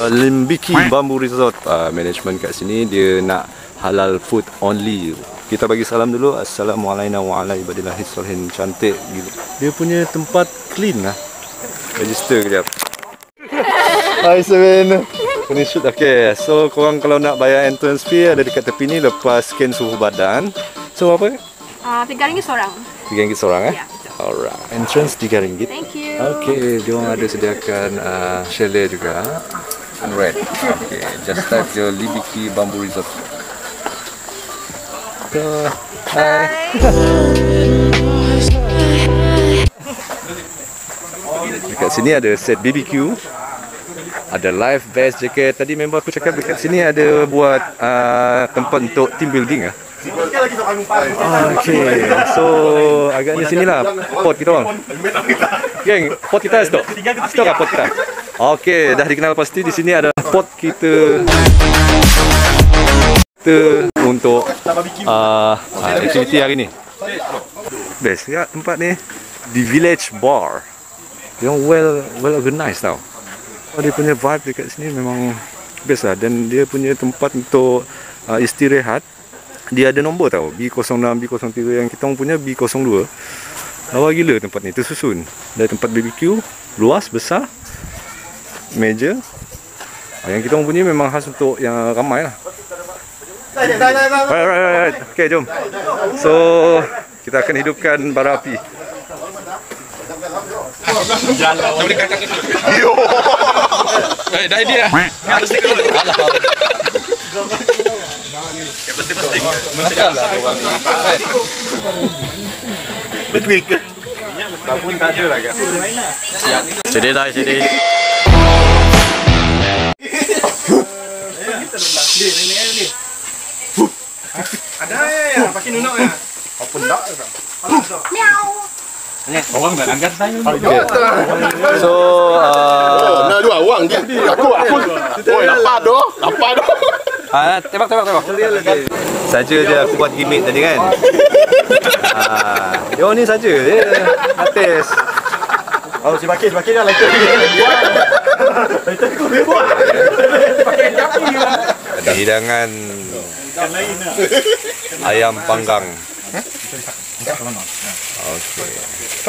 Libiki Bamboo Resort. Management kat sini dia nak halal food only. Kita bagi salam dulu. Assalamualaikum warahmatullahi wabarakatuh. Cantik gila. Dia punya tempat clean lah. Register kejap. Hai Serena. Finish shoot. Okay, so korang kalau nak bayar entrance fee ada dekat tepi ni. Lepas scan suhu badan. So apa? RM3 seorang. RM3 seorang eh? Ya, betul. Alright. Entrance RM3. Thank you. Okay, diorang ada sediakan chalet juga. Alright. Okay, just type your Libiki Bamboo Resort. Hai. Dekat sini ada set BBQ, ada live vest jacket. Tadi member aku cakap dekat sini ada buat tempat untuk team building. Okay, so agaknya sinilah pot kita orang. Geng, pot kita stok. Stok pot kita. Okay, dah dikenal pasti di sini ada pot kita. Untuk aktiviti hari ni best ya tempat ni di Village Bar. Dia well organized tau. Dia punya vibe dekat sini memang best lah, dan dia punya tempat untuk istirahat. Dia ada nombor tau, B06, B03 yang kita punya B02. Lawa gila tempat ni, tersusun. Ada tempat BBQ, luas, besar, meja. Yang kita punya memang khas untuk yang ramai lah. Alright. Okay, jom. So, kita akan hidupkan bara api. Yo. Dah idea. Harus ikut. Penting. Masalah. Betwik. Tak pun tak ada lagi. Siap. Sedih. Kita lomba. Ni. Ada ya, pakai nunuk ya. Apa ndak kan? Miau. Ni orang dah angkat saya. So, nak dua orang dia. Aku. Oi, lapar doh. Tembak. Saja je aku buat gimmick tadi kan. Dia ni saja dia artis. Oh, si bakis dah lagi. Kita aku buat. Pakai capi. Ada hidangan ayam panggang. Okey.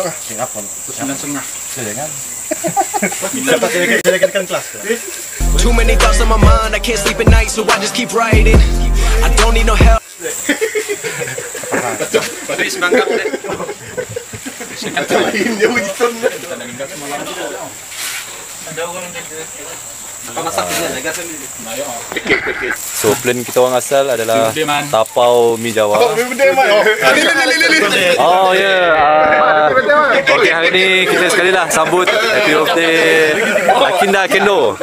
Apa? 9.5. Jangan. Kita pakai kelas. Too many thoughts on my mind, I can't sleep at night, so I just keep writing. I don't need no help. Beris panggang deh. Dia begitu. Ada orang dekat. So plan kita orang asal adalah tapau mi Jawa. Oh yeah. Okay, hari ni kita sekali lah sambut happy birthday Kinda Kendo.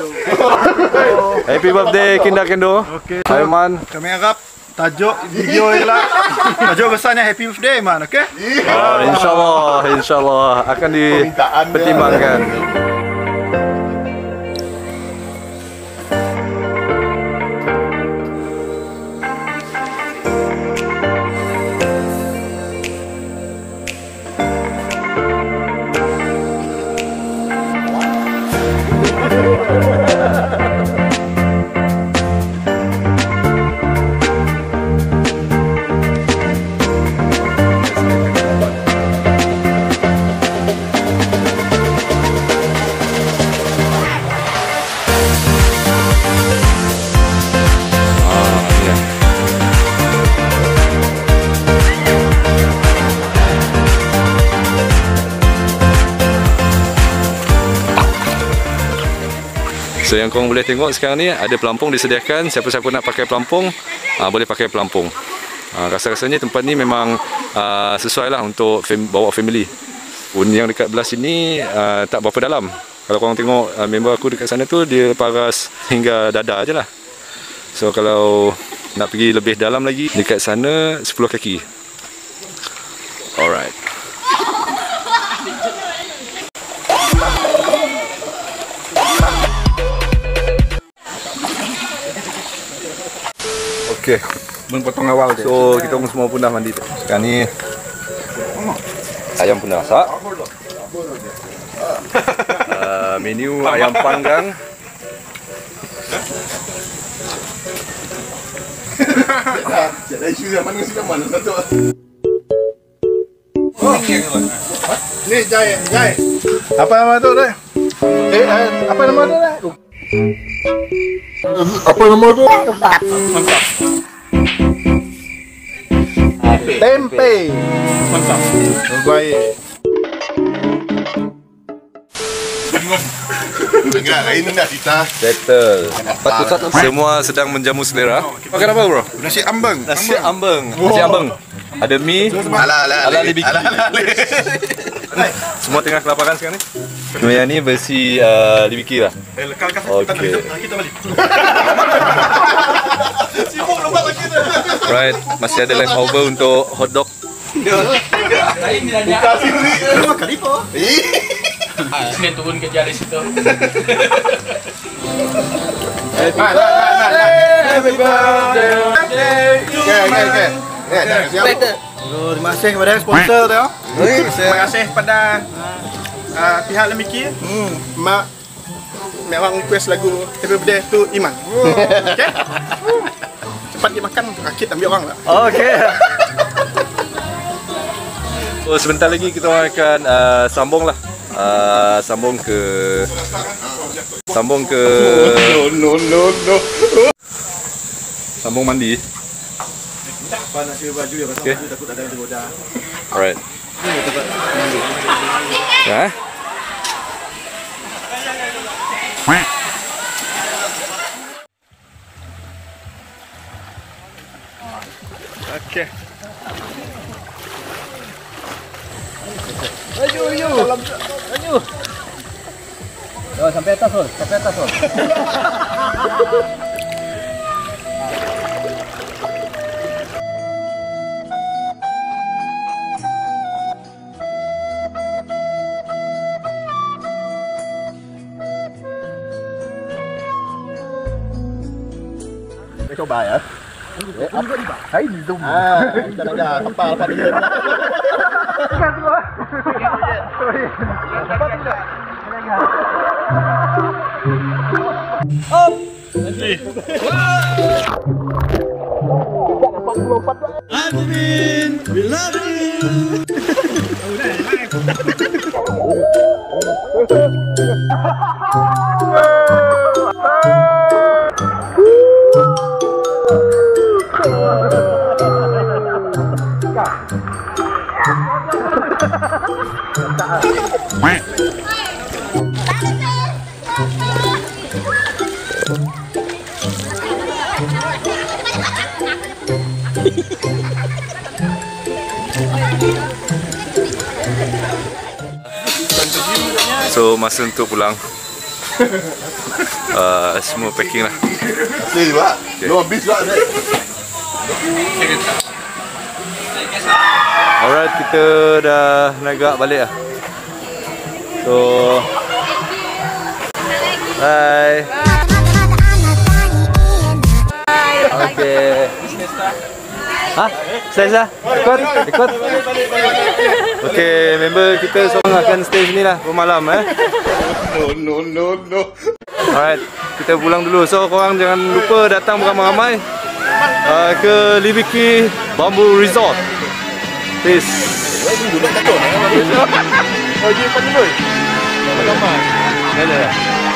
Happy birthday Kinda Kendo. Hai Man, kami harap tajuk video ialah tajuk besarnya happy birthday Man, okay? Insya Allah akan dipertimbangkan. So yang korang boleh tengok sekarang ni ada pelampung disediakan. Siapa-siapa nak pakai pelampung boleh pakai pelampung. Rasa-rasanya tempat ni memang sesuai lah untuk bawa family. Pun yang dekat belah sini tak berapa dalam. Kalau korang tengok member aku dekat sana tu dia paras hingga dada je lah. So kalau nak pergi lebih dalam lagi dekat sana 10 kaki. Alright. Okey, belum potong awal dia. So kita semua pun dah mandi. Sekarang ni ayam pun dah masak. Menu ayam panggang, Nih jaya. Apa nama tu deh? Apa nama tu deh? Mantap. Tempe. Mantap. Baik. Enggak, ini enggak kita. Betul. Semua sedang menjamu selera. Makan apa, bro? Nasi ambeng. Ada mie. Ala Libiki. Semua tengah kelaparan sekarang ni. Cuma yang ni versi Libiki lah. Okay. Right, masih ada leftover untuk hotdog. Buka sini. Makan itu. Sini turun kerja di situ. Happy birthday. Okay. Terima kasih kepada sponsor tu. Terima kasih kepada pihak Libiki. Mak memang request lagu Happy Birthday tu Iman. Okay. Cepat dimakan, rakit ambil orang lah. Okay. Oh, sebentar lagi kita akan sambung lah. Sambung ke sambung mandi. Panas dia baju dia pasal baju takut ada tergoda. Alright. Hah? Okey. Ayo. Oh, sampai atas. Saya coba ya. Hai di zoom. Jangan kepal pada dia. Up. Nanti. Amin. We love you. So masa untuk pulang. Semua packing lah. Sini pak. No habis lah. Alright, kita dah naik balik lah. So bye. Okay. Hah? Saya Rekod? Okay, member kita seorang akan stay sini lah bermalam. No. Alright, kita pulang dulu. So korang jangan lupa datang beramai-ramai ke Libiki Bamboo Resort. Peace. Lagi dulu.